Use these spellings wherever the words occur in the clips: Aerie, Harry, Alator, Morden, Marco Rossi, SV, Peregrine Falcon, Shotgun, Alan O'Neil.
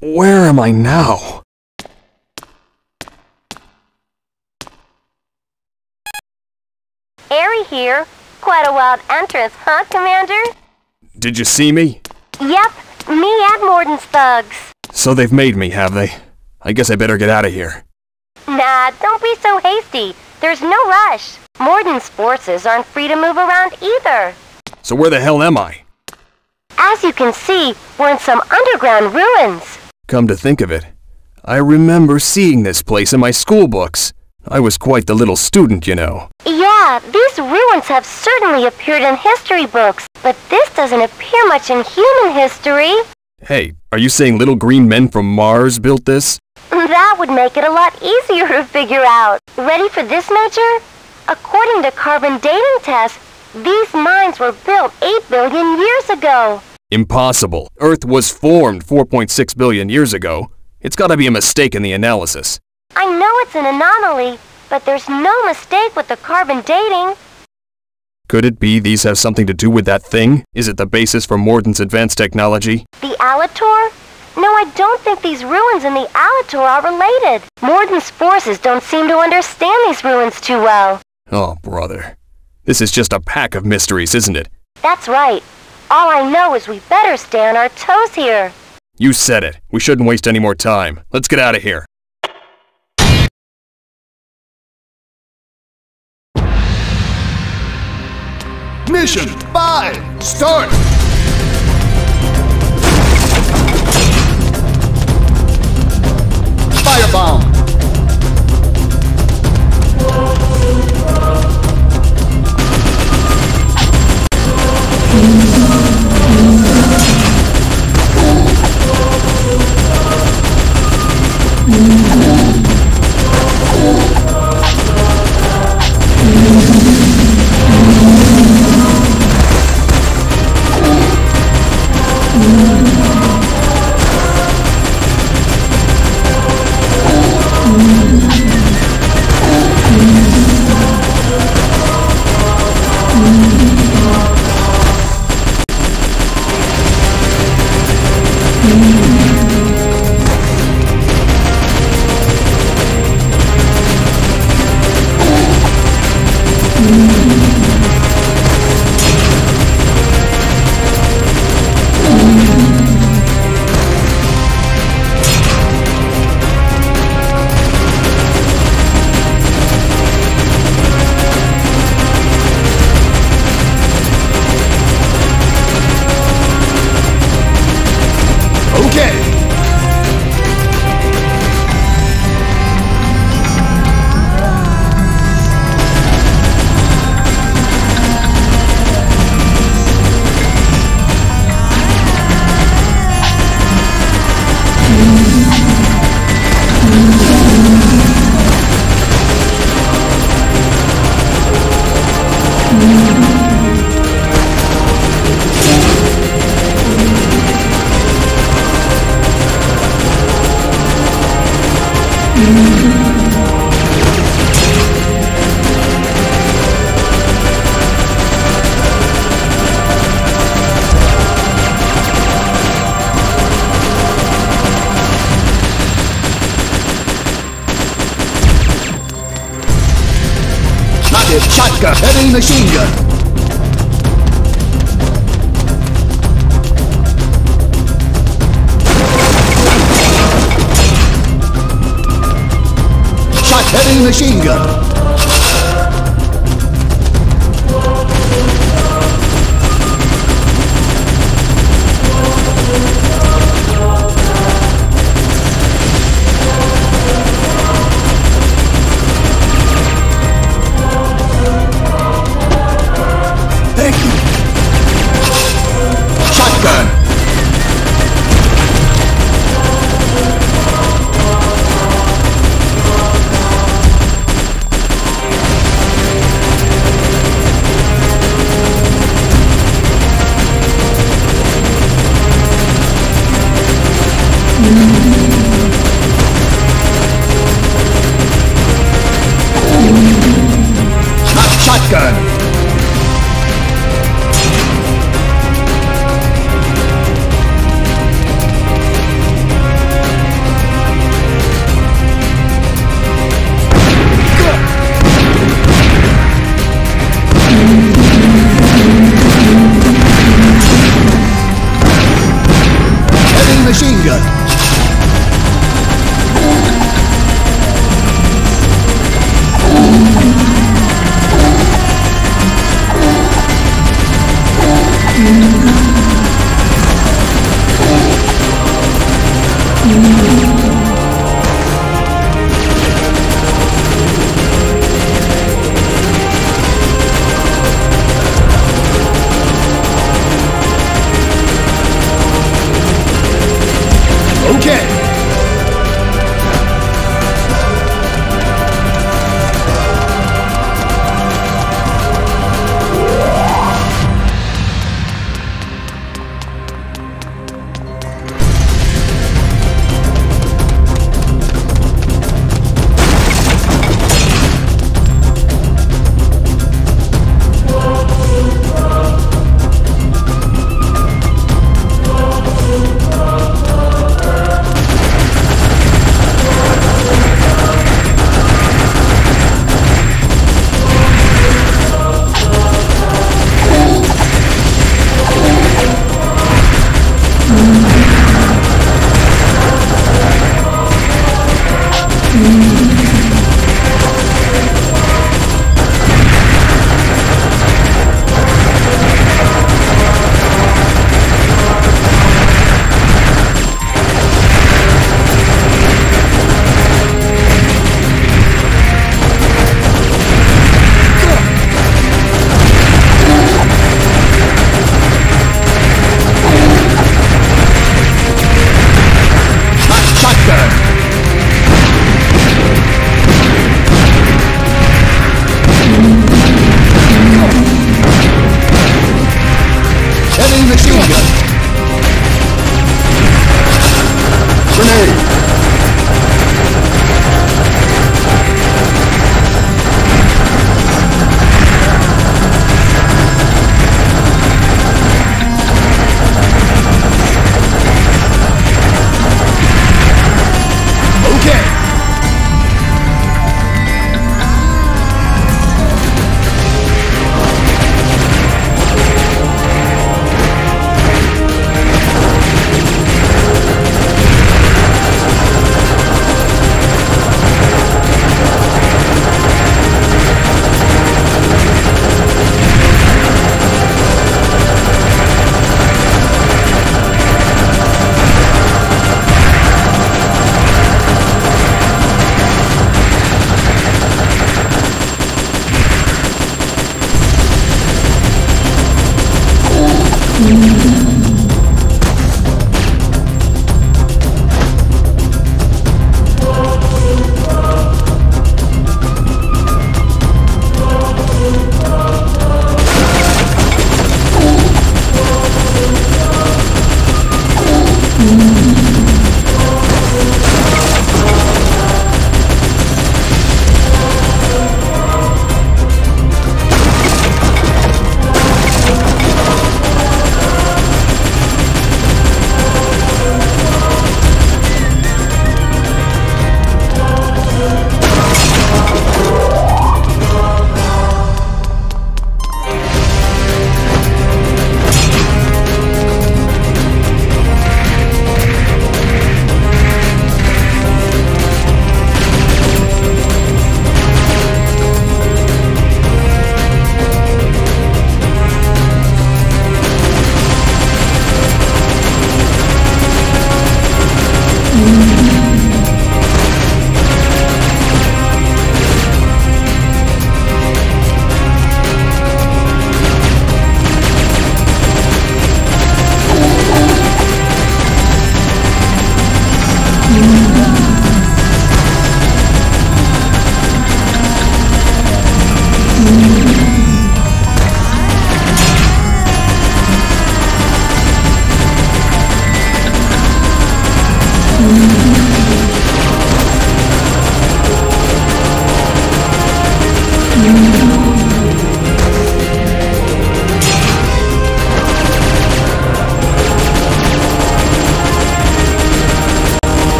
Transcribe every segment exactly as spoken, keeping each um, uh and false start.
Where am I now? Aerie here. Quite a wild entrance, huh, Commander? Did you see me? Yep, me and Morden's thugs. So they've made me, have they? I guess I better get out of here. Nah, don't be so hasty. There's no rush. Morden's forces aren't free to move around either. So where the hell am I? As you can see, we're in some underground ruins. Come to think of it, I remember seeing this place in my school books. I was quite the little student, you know. Yeah, these ruins have certainly appeared in history books, but this doesn't appear much in human history. Hey, are you saying little green men from Mars built this? That would make it a lot easier to figure out. Ready for this, Major? According to carbon dating tests, these mines were built eight billion years ago. Impossible. Earth was formed four point six billion years ago. It's gotta be a mistake in the analysis. I know it's an anomaly, but there's no mistake with the carbon dating. Could it be these have something to do with that thing? Is it the basis for Morden's advanced technology? The Alator? No, I don't think these ruins in the Alator are related. Morden's forces don't seem to understand these ruins too well. Oh, brother. This is just a pack of mysteries, isn't it? That's right. All I know is we better stay on our toes here. You said it. We shouldn't waste any more time. Let's get out of here. Mission five, start! Firebomb! Shotgun, heavy machine gun. Shot heavy machine gun.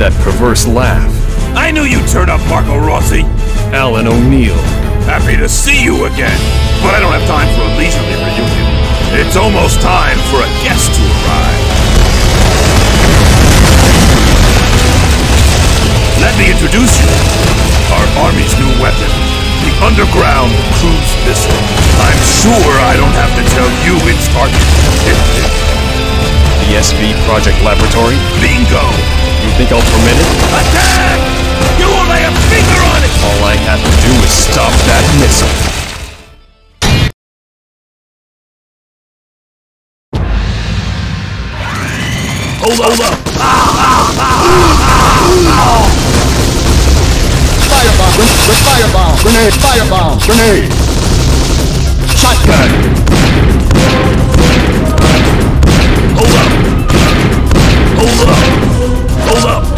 That perverse laugh. I knew you'd turn up, Marco Rossi. Alan O'Neil. Happy to see you again, but I don't have time for a leisurely reunion. It's almost time for a guest to arrive. Let me introduce you. Our army's new weapon, the underground cruise missile. I'm sure I don't have to tell you its target. The S V Project Laboratory? Bingo! You think I'll permit it? Attack! You won't lay a finger on it! All I have to do is stop that missile. Hold up! Hold up! Ah, ah, ah, ah, ah. Fireball! Grenade! Fireball! Grenade! Fireball! Grenade! Shotgun! Hold up! Hold up! Hold up!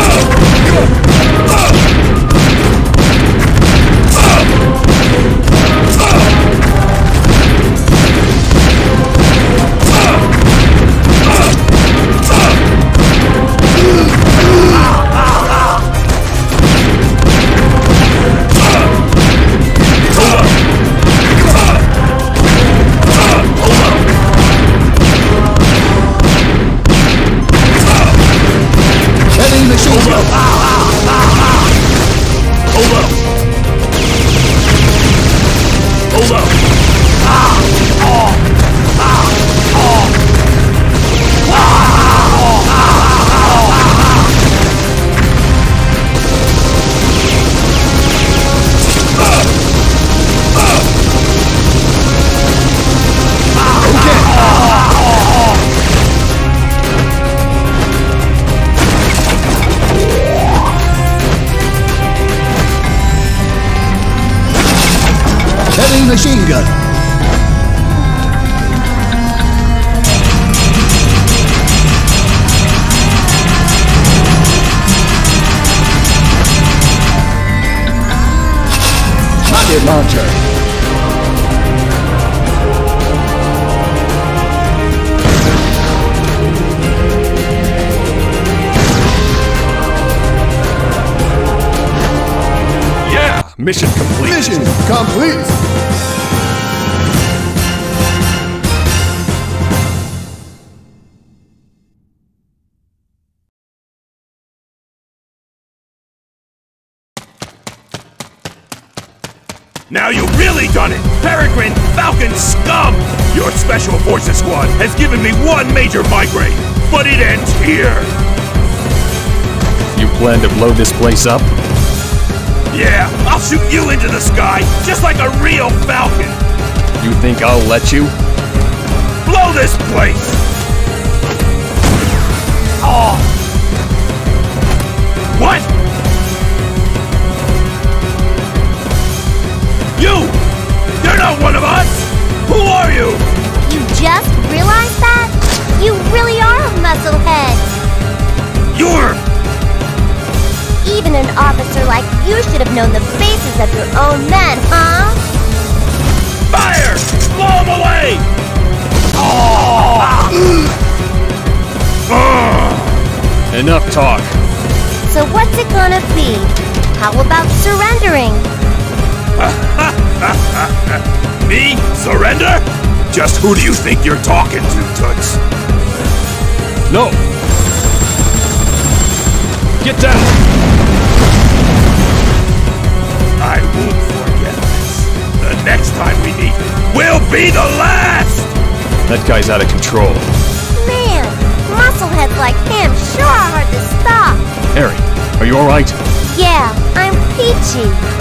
Ah, ah, ah, ah, ah. Machine gun. Rocket launcher. Yeah, mission complete. Mission complete. Now you've really done it! Peregrine Falcon scum! Your Special Forces squad has given me one major migraine, but it ends here! You plan to blow this place up? Yeah, I'll shoot you into the sky, just like a real falcon! You think I'll let you? Blow this place! Oh! What?! You! You're not one of us! Who are you? You just realized that? You really are a musclehead! You're... Even an officer like you should have known the faces of your own men, huh? Fire! Blow them away! Oh. uh. Enough talk. So what's it gonna be? How about surrendering? Me? Surrender? Just who do you think you're talking to, Toots? No! Get down! I won't forget this. The next time we meet will be the last! That guy's out of control. Man, muscleheads like him sure are hard to stop. Harry, are you alright? Yeah, I'm peachy.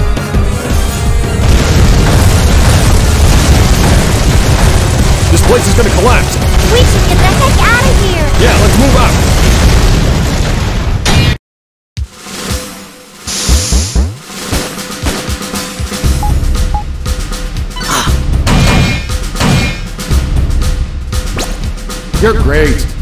The place is gonna collapse! We should get the heck out of here! Yeah, let's move out! You're great!